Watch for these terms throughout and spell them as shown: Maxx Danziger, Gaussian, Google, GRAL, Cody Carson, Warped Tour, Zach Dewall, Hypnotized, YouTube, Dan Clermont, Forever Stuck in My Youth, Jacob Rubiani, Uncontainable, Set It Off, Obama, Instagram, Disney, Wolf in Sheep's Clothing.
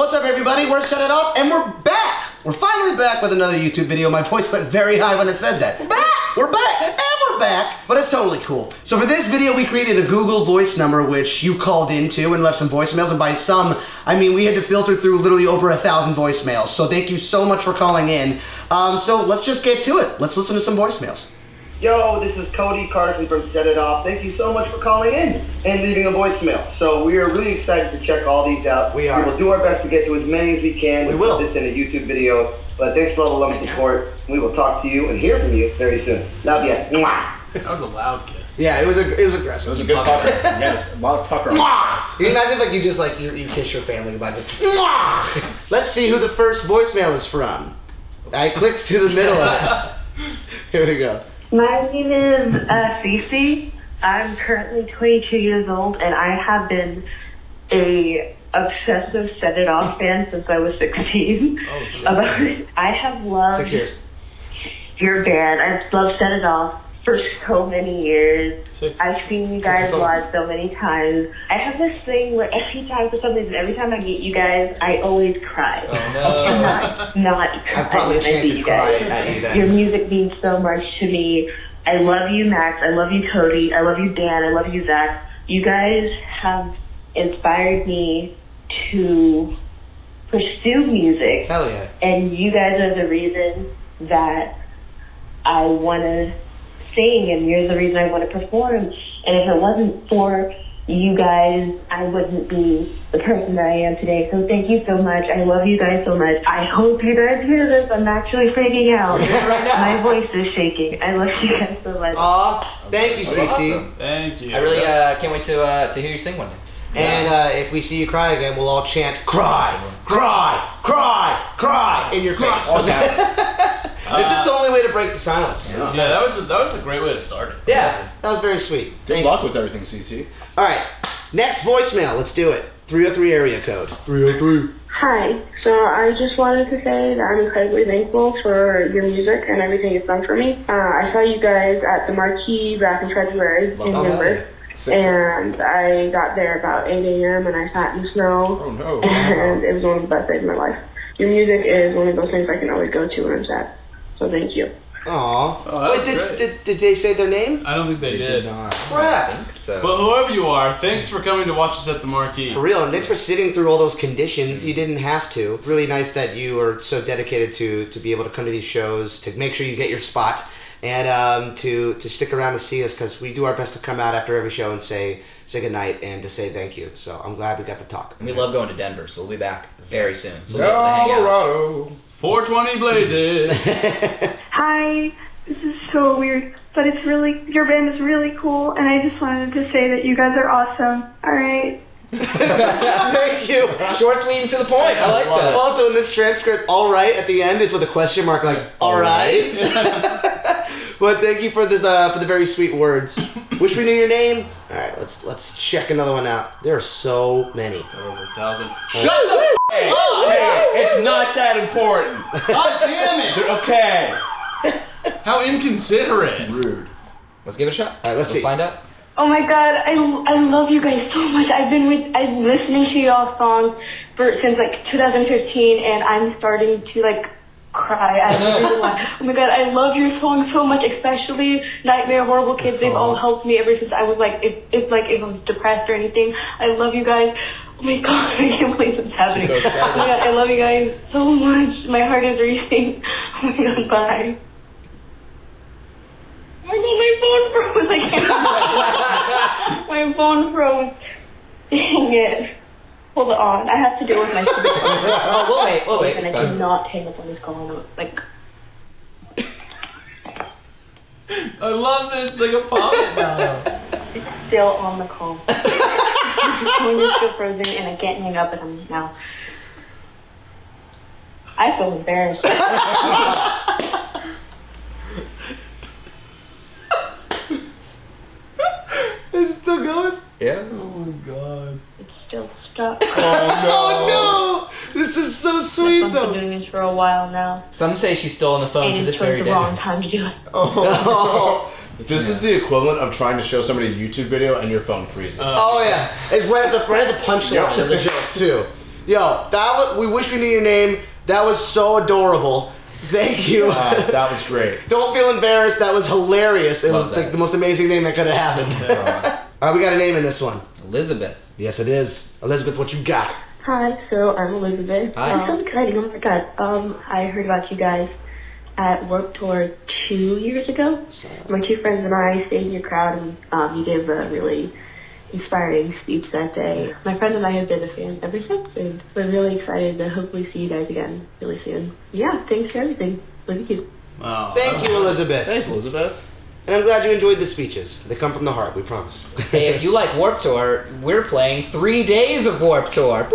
What's up, everybody? We're Set It Off, and we're back! We're finally back with another YouTube video. My voice went very high when I said that. We're back! We're back! And we're back! But it's totally cool. So for this video, we created a Google voice number, which you called into and left some voicemails, and by some, I mean we had to filter through literally over 1,000 voicemails. So thank you so much for calling in. So let's just get to it. Let's listen to some voicemails. Yo, this is Cody Carson from Set It Off. Thank you so much for calling in and leaving a voicemail. So we are really excited to check all these out. We are. We will do our best to get to as many as we can. We will. Put this in a YouTube video. But thanks for all the love and support. We will talk to you and hear from you very soon. Love ya. That was a loud kiss. Yeah, it was aggressive. It was a good pucker. Yes, a lot of pucker. Can you imagine like you just like you kiss your family goodbye? Let's see who the first voicemail is from. I clicked to the middle of it. Here we go. My name is Cece. I'm currently 22 years old, and I have been a obsessive Set It Off fan since I was 16. Oh, shit. I have loved 6 years. Your band. I've loved Set It Off for so many years. I've seen you guys live so many times. I have this thing where every time, for some reason, every time I meet you guys, I always cry. Oh, no. And not cry. I've probably changed to cry at you then. Your music means so much to me. I love you, Max. I love you, Cody. I love you, Dan. I love you, Zach. You guys have inspired me to pursue music. Hell yeah. And you guys are the reason that I want to sing, and you're the reason I want to perform. And if it wasn't for you guys, I wouldn't be the person that I am today. So thank you so much. I love you guys so much. I hope you guys hear this. I'm actually freaking out. My voice is shaking. I love you guys so much. Aw, thank you, Cece. Awesome. Thank you. I really can't wait to hear you sing one day. And if we see you cry again, we'll all chant, "Cry, cry, cry, cry," in your face. All time. It's just the only way to break the silence. Yeah, that was a great way to start it. Yeah, that was very sweet. Good luck with everything, CC. All right, next voicemail. Let's do it. 303 area code. 303. Hi. So I just wanted to say that I'm incredibly thankful for your music and everything you've done for me. I saw you guys at the Marquee back in February in Denver. And I got there about 8 a.m. and I sat in the snow. Oh, no. And it was one of the best days of my life. Your music is one of those things I can always go to when I'm sad. So thank you. Aww. Oh, wait, did they say their name? I don't think they did. Not. Crap. I think so. But whoever you are, thanks for coming to watch us at the Marquee. For real, and thanks for sitting through all those conditions. You didn't have to. Really nice that you are so dedicated to be able to come to these shows, to make sure you get your spot, and to stick around to see us, because we do our best to come out after every show and say goodnight and to say thank you. So I'm glad we got to talk. And we love going to Denver, so we'll be back very soon. So Colorado. 420 blazes. Hi, this is so weird, but it's really, your band is really cool, and I just wanted to say that you guys are awesome. All right. Thank you. Short, sweet, and to the point. I like that. Also, in this transcript, "all right" at the end is with a question mark, like "all right." But thank you for this, for the very sweet words. Wish we knew your name. All right, let's check another one out. There are so many. Over 1,000. Shut the. Hey, it's not that important. God damn it! Okay. How inconsiderate. Rude. Let's give it a shot. All right, let's see. Find out. Oh my God, I love you guys so much. I've been listening to y'all's songs since like 2015, and I'm starting to like cry. I really want. Oh my God, I love your song so much, especially Nightmare, Horrible Kids. They've all helped me ever since I was like, if I was depressed or anything. I love you guys. Oh my God, I can't believe what's happening. So oh my God, I love you guys so much. My heart is racing. Oh my God, bye. Oh my God, my phone froze. I can't. My phone froze. Dang it. Hold on, I have to deal with my phone. Oh, we'll wait. And I cannot hang up on this call. Like, I love this. Like a pop. It's still on the call. This phone is still frozen, and I can't hang up with him now. I feel embarrassed. Is it still going? Yeah. Oh my God. It's still stuck. Oh no! Oh, no. This is so sweet though. I've been doing this for a while now. Some say she's still on the phone to this very day. It's the wrong time to do it. Oh. This is the equivalent of trying to show somebody a YouTube video and your phone freezes. Oh yeah, it's right at the punchline of the joke too. Yo, that was, we wish we knew your name. That was so adorable. Thank you. That was great. Don't feel embarrassed. That was hilarious. It was like the most amazing name that could have happened. All right, we got a name in this one. Elizabeth. Yes, it is. Elizabeth, what you got? Hi, so I'm Elizabeth. Hi. I'm so excited. Oh my God. I heard about you guys at Warped Tour 2 years ago. My two friends and I stayed in your crowd, and you gave a really inspiring speech that day. My friend and I have been a fan ever since, and we're really excited to hopefully see you guys again really soon. Yeah, thanks for everything. Really cute. Wow. Thank you, Elizabeth. Thanks, Elizabeth. And I'm glad you enjoyed the speeches. They come from the heart, we promise. Hey, if you like Warped Tour, we're playing 3 days of Warped Tour.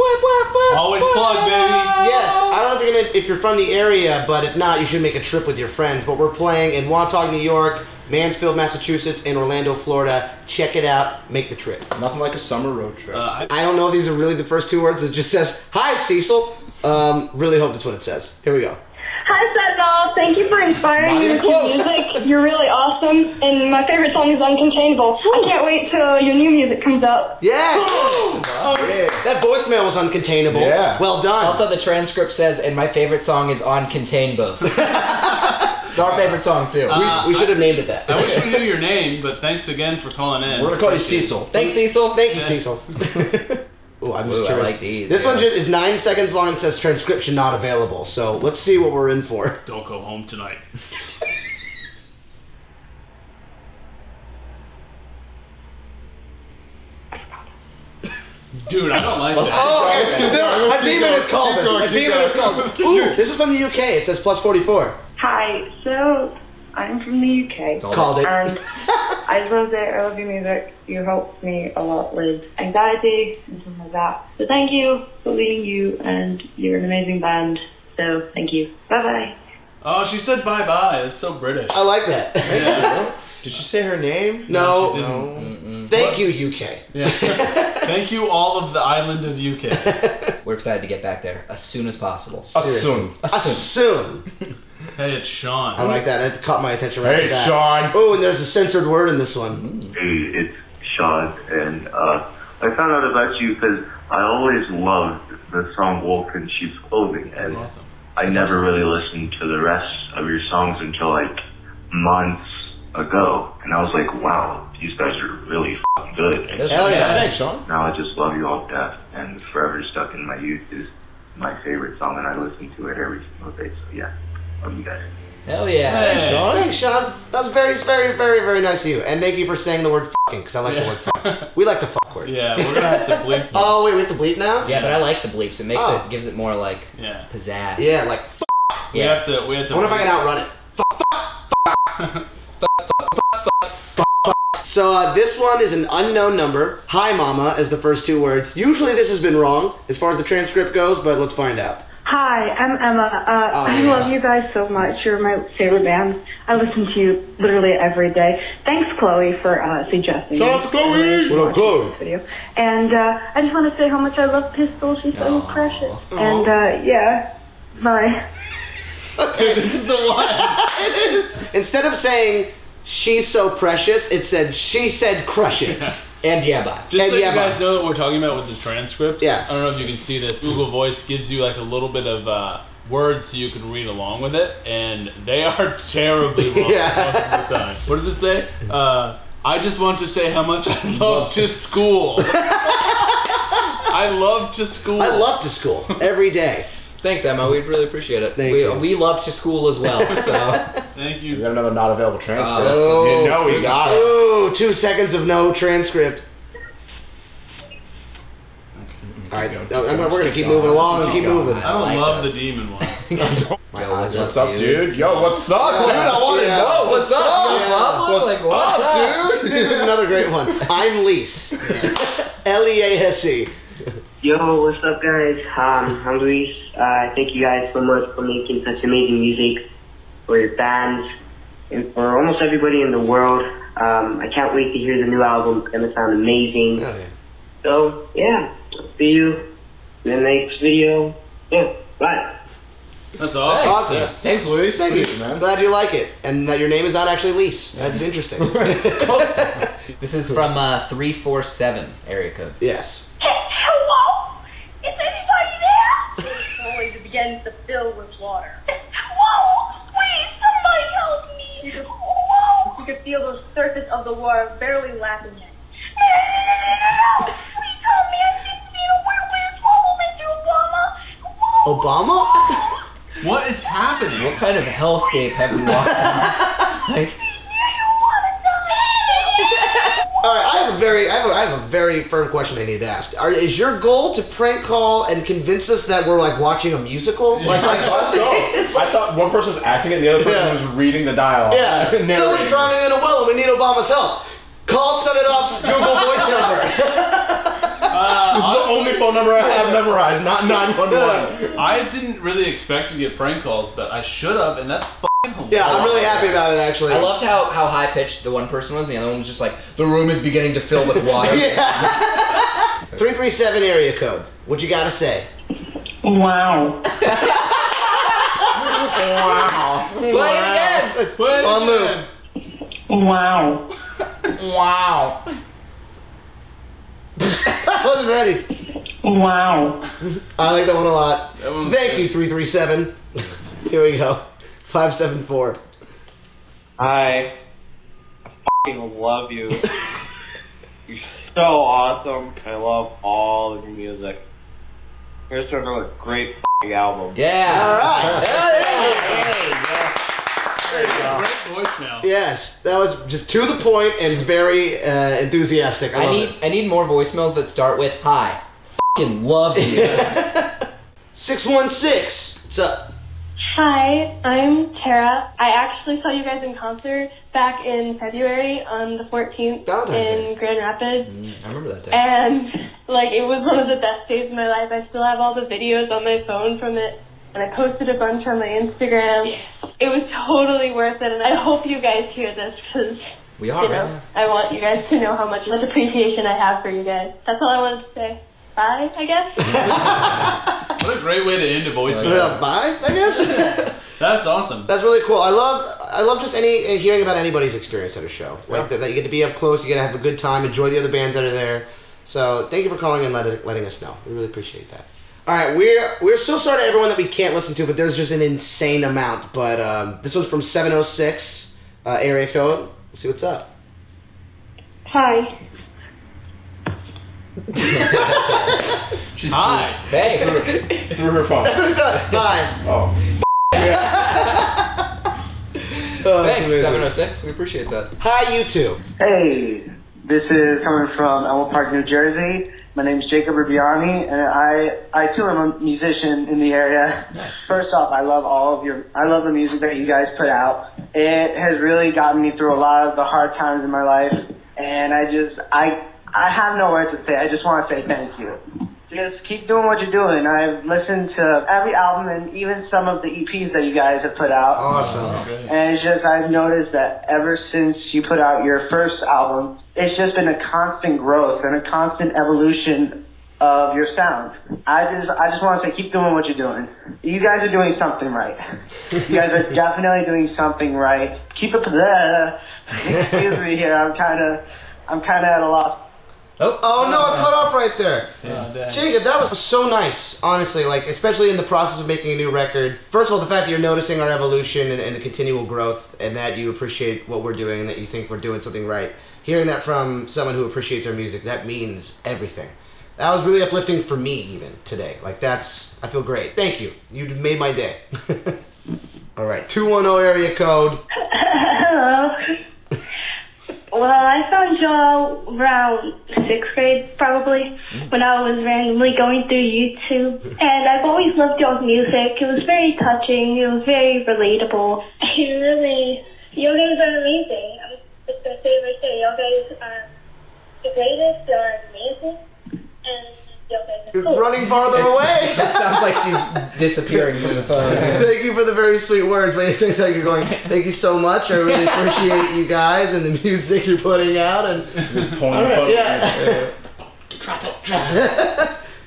Always plug, baby. Yes, I don't know if you're gonna, if you're from the area, but if not, you should make a trip with your friends. But we're playing in Wautog, New York, Mansfield, Massachusetts, and Orlando, Florida. Check it out. Make the trip. Nothing like a summer road trip. I don't know if these are really the first two words, but it just says, "Hi, Cecil." Really hope that's what it says. Here we go. Thank you for inspiring me with your music. You're really awesome. And my favorite song is Uncontainable. Woo. I can't wait till your new music comes out. Yes! Oh, yeah. That voicemail was Uncontainable. Yeah. Well done. Also, the transcript says, and my favorite song is Uncontainable. It's our favorite song, too. We should have named it that. I wish we knew your name, but thanks again for calling in. We're going to call you Cecil. Thanks, Cecil. Thank you, Cecil. Ooh, I'm just curious. I like these, this one just is 9 seconds long and says transcription not available. So let's see what we're in for. Don't go home tonight. Dude, I don't like that. Oh, no, a demon has called us. A demon has called us. Ooh, this is from the UK. It says +44. Hi, so I'm from the UK. Called it. And I just want to say I love your music. You helped me a lot with anxiety and stuff like that. So thank you for being you, and you're an amazing band. So thank you. Bye-bye. Oh, she said bye-bye. That's so British. I like that. Yeah. Did she say her name? No. She didn't. Mm-mm. Thank you, UK. Yeah. Thank you, all of the island of UK. We're excited to get back there as soon as possible. As soon. As soon. Hey, it's Sean. I like that. That caught my attention right Hey, it's Sean. Oh, and there's a censored word in this one. Hey, it's Sean. And I found out about you because I always loved the song Wolf in Sheep's Clothing. And I never really listened to the rest of your songs until like months ago. And I was like, wow, these guys are really f***ing good. And hell yeah. Thanks, Sean. Now I just love you all to death. And Forever Stuck in My Youth is my favorite song. And I listen to it every single day. So, yeah. You guys. Hell yeah. Hey, Sean. Thanks, Sean. That was very, very, very, very nice of you. And thank you for saying the word f***ing, because I like the word f***ing. We like the f*** word. Yeah, we're going to have to bleep. Oh, wait, we have to bleep now? Yeah, but I like the bleeps. It makes it, gives it more, like, pizzazz. Yeah, like f***. Yeah. We have to I wonder if I can outrun it. So this one is an unknown number. Hi, Mama is the first two words. Usually this has been wrong as far as the transcript goes, but let's find out. Hi, I'm Emma. I love you guys so much. You're my favorite band. I listen to you literally every day. Thanks, Chloe, for suggesting. Shout out to Chloe! What up, Chloe? And I just want to say how much I love Pistol. She's so precious. And yeah, bye. Okay, this is the one. It is. Instead of saying, she's so precious, it said, she said crush it. Yeah. And Yabba. Just so you guys know what we're talking about with the transcripts. Yeah. I don't know if you can see this. Google Voice gives you like a little bit of words so you can read along with it, and they are terribly wrong most of the time. What does it say? I just want to say how much I love to school. I love to school. I love to school every day. Thanks, Emma. We really appreciate it. We love to school as well, so. Thank you. We got another not available transcript. No, we got it. Ooh, 2 seconds of no transcript. All right, we're going to keep moving along and keep moving. I don't love the demon one. What's up, dude? Yo, what's up, dude? I want to know. What's up, dude? What's up, dude? This is another great one. I'm Lise. L-E-A-S-E. Yo, what's up, guys? I'm Luis. Thank you guys so much for making such amazing music for your bands and for almost everybody in the world. I can't wait to hear the new album. It's going to sound amazing. Oh, yeah. So, yeah, I'll see you in the next video. Yeah, bye. That's awesome. Thanks, Luis. Thank you, man. Glad you like it. And that your name is not actually Lise. That's interesting. This is from 347 area code. Yes. Hello? Is anybody there? then the bill was water. Whoa! Please, somebody help me! You could feel the surface of the water barely lapping it. No! Please help me! I think we know where we're from. Obama? Obama? What is happening? What kind of hellscape have we walked in? Like, alright, I have a very firm question I need to ask. Is your goal to prank call and convince us that we're like watching a musical? Yeah, like I thought so. I thought one person was acting and the other person was reading the dialogue. Yeah. Someone's drowning in a well and we need Obama's help. Call Set It Off's Google voice number. This is honestly, the only phone number I have memorized, not 911. I didn't really expect to get prank calls, but I should have, and that's f***ing hilarious. Yeah, I'm really happy about it, actually. I loved how high-pitched the one person was, and the other one was just like, the room is beginning to fill with water. Yeah. 337 area code. What you gotta say? Wow. Wow. Play it again. Play it on loop. Wow. Wow. I wasn't ready. Wow. I like that one a lot. Thank you, 337. Here we go. 574. Hi. I fucking love you. You're so awesome. I love all of your music. Here's another great fucking album. Yeah. All right. Great voicemail. Yes, that was just to the point and very enthusiastic. I need more voicemails that start with "Hi, fucking love you." 616. What's up? Hi, I'm Tara. I actually saw you guys in concert back in February on the 14th in Grand Rapids. I remember that day. And like, it was one of the best days of my life. I still have all the videos on my phone from it. And I posted a bunch on my Instagram. Yeah. It was totally worth it, and I hope you guys hear this because I want you guys to know how much appreciation I have for you guys. That's all I wanted to say. Bye, I guess. What a great way to end a voicemail. Bye, I guess. That's awesome. That's really cool. I love just hearing about anybody's experience at a show. Like that you get to be up close, you get to have a good time, enjoy the other bands that are there. So thank you for calling and letting us know. We really appreciate that. All right, we're so sorry to everyone that we can't listen to, but there's just an insane amount. But this was from 706 area code. Let's see what's up. Hi. Hi. Hey. Through her phone. That's what it said. Hi. Oh. Thanks, 706. We appreciate that. Hi, you two. Hey. This is coming from Elmwood Park, New Jersey. My name is Jacob Rubiani, and I too am a musician in the area. Nice. First off, I love the music that you guys put out. It has really gotten me through a lot of the hard times in my life, and I have no words to say. I just want to say thank you. Just keep doing what you're doing. I've listened to every album and even some of the EPs that you guys have put out. Awesome. And it's just, I've noticed that ever since you put out your first album, it's just been a constant growth and a constant evolution of your sound. I just want to say, keep doing what you're doing. You guys are doing something right. You guys are definitely doing something right. Keep it there. Excuse me here. I'm kind of at a loss. Oh no! It cut off right there. Yeah. Jacob, that was so nice. Honestly, like especially in the process of making a new record. First of all, the fact that you're noticing our evolution and the continual growth, and that you appreciate what we're doing, and that you think we're doing something right. Hearing that from someone who appreciates our music, that means everything. That was really uplifting for me even today. Like I feel great. Thank you. You made my day. All right, 210 area code. Hello. Well, I found y'all around 6th grade probably when I was randomly going through YouTube. And I've always loved y'all's music. It was very touching. It was very relatable. You guys are amazing. It's my favorite thing. Y'all guys are the greatest, y'all are amazing, and y'all guys are cool. Running farther away! That sounds like she's disappearing from the phone. Thank you for the very sweet words, but it seems like you're going, thank you so much, I really appreciate you guys and the music you're putting out, and... Right, yeah. Drop it.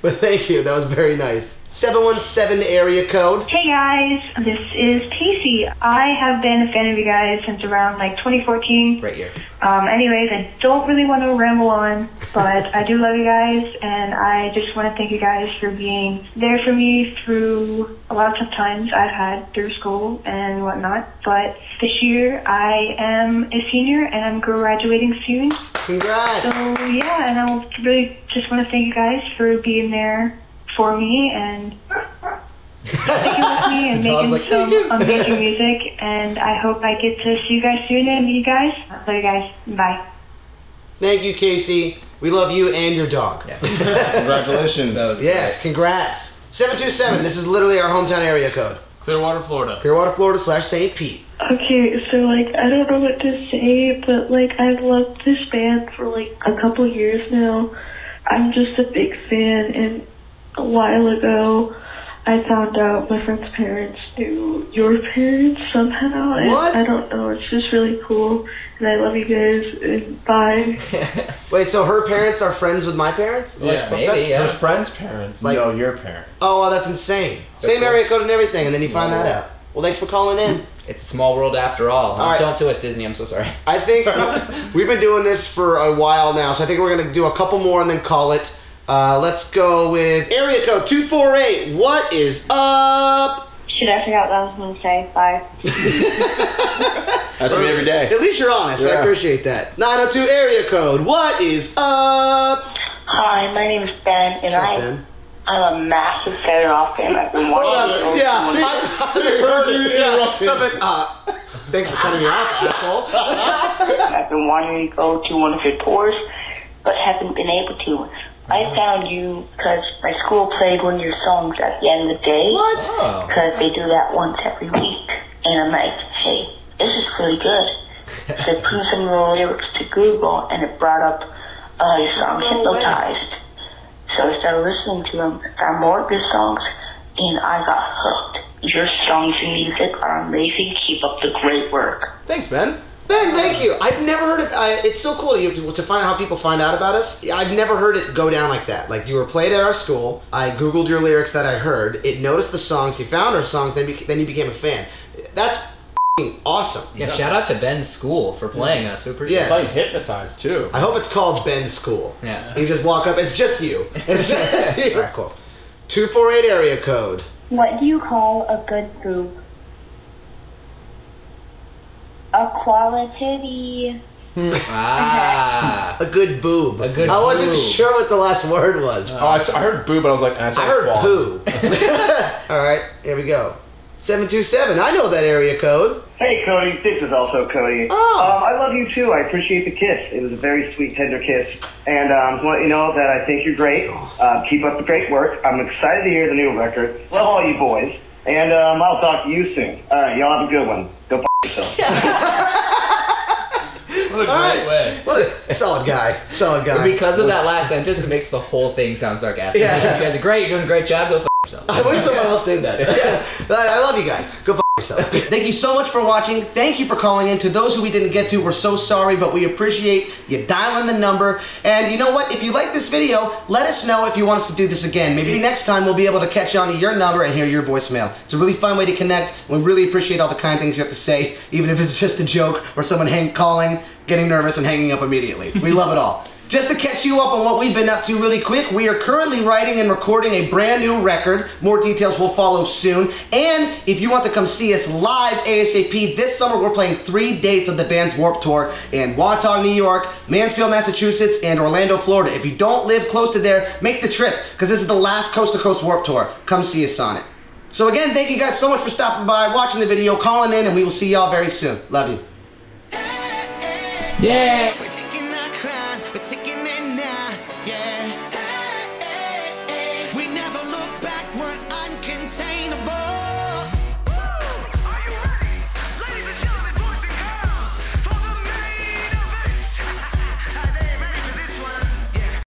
But thank you, that was very nice. 717 area code. Hey guys, this is Casey. I have been a fan of you guys since around like 2014. Right here. Anyways, I don't really want to ramble on, but But I do love you guys, and I just want to thank you guys for being there for me through a lot of tough times I've had through school and whatnot. But this year, I am a senior, and I'm graduating soon. Congrats! So, yeah, and I really just want to thank you guys for being there for me and sticking with me and making some amazing music. And I hope I get to see you guys soon and meet you guys. I love you guys. Bye. Thank you, Casey. We love you and your dog. Yeah. Congratulations. Yes, great. Congrats. 727, this is literally our hometown area code. Clearwater, Florida. Clearwater, Florida /St. Pete. Okay, so, like, I don't know what to say, but, like, I've loved this band for, like, a couple years now. I'm just a big fan, and a while ago, I found out my friend's parents knew your parents somehow. And what? I don't know. It's just really cool. And I love you guys. And bye. Wait, so her parents are friends with my parents? Yeah, like, maybe. Yeah. Her friend's parents know your parents. Oh, well, that's insane. Same area code and everything, and then you find that out. Well, thanks for calling in. It's a small world after all. Huh? All right. Don't sue us, Disney. I'm so sorry. I think we've been doing this for a while now, so I think we're going to do a couple more and then call it. Let's go with area code 248. What is up? Shit, I forgot what I was going to say. Bye. That's me every day. At least you're honest. Yeah. I appreciate that. 902 area code. What is up? Hi, my name is Ben, and I'm a massive Set It Off fan. I've been watching. Thanks for cutting me off, asshole. I've been wanting to go to one of your tours, but haven't been able to. I found you because my school played one of your songs at the end of the day. What? Because they do that once every week. And I'm like, hey, this is really good. So I put some of the lyrics to Google, and it brought up your song, Hypnotized. So I started listening to them, found more of your songs, and I got hooked. Your songs and music are amazing. Keep up the great work. Thanks, Ben. Ben, thank you. I've never heard of it's so cool to find out how people find out about us. I've never heard it go down like that. Like, you were played at our school. I Googled your lyrics that I heard. It noticed the songs. You found our songs. Then you became a fan. That's awesome. Yeah, shout out to Ben's school for playing us. We're pretty playing Hypnotized, too. I hope it's called Ben's school. Yeah. You just walk up. It's just you. It's just you. All right, cool. 248 area code. What do you call a good group? A quality. A good boob. A good I wasn't sure what the last word was. I heard boob, but I was like, I heard poo. All right, here we go. 727. I know that area code. Hey, Cody. This is also Cody. Oh. I love you, too. I appreciate the kiss. It was a very sweet, tender kiss. And let you know that I think you're great. Keep up the great work. I'm excited to hear the new record. Love all you boys. And I'll talk to you soon. All right, y'all have a good one. Go yourself. What a great way. What a solid guy. Solid guy. And because of that last sentence, it makes the whole thing sound sarcastic. Yeah. You guys are great. You're doing a great job. Go yourself. I wish someone else did that. I love you guys. Go yourself. Thank you so much for watching. Thank you for calling in. To those who we didn't get to, we're so sorry, but we appreciate you dialing the number. And you know what? If you like this video, let us know if you want us to do this again. Maybe next time we'll be able to catch on to your number and hear your voicemail. It's a really fun way to connect. We really appreciate all the kind things you have to say, even if it's just a joke or someone calling, getting nervous, and hanging up immediately. We love it all. Just to catch you up on what we've been up to really quick, we are currently writing and recording a brand new record. More details will follow soon. And if you want to come see us live ASAP, this summer we're playing 3 dates of the band's Warped Tour in Wautau, New York, Mansfield, Massachusetts, and Orlando, Florida. If you don't live close to there, make the trip, because this is the last coast-to-coast Warped Tour. Come see us on it. So again, thank you guys so much for stopping by, watching the video, calling in, and we will see y'all very soon. Love you. Yeah! We're taking it now, yeah. We never look back.